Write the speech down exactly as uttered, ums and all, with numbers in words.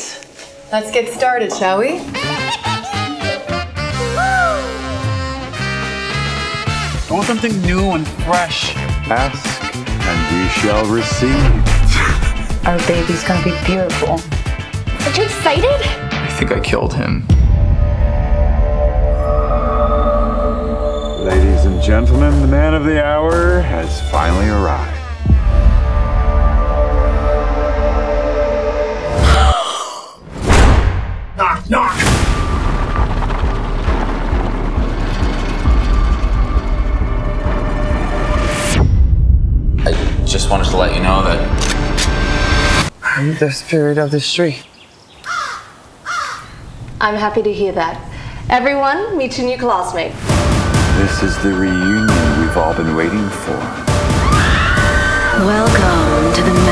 right, let's get started, shall we? I want something new and fresh. Ask and you shall receive. Our baby's gonna be beautiful. Are you excited? I think I killed him. Ladies and gentlemen, the man of the hour has finally arrived. Knock, knock! I just wanted to let you know that I'm the spirit of the street. I'm happy to hear that. Everyone, meet your new classmate. This is the reunion we've all been waiting for. Welcome to the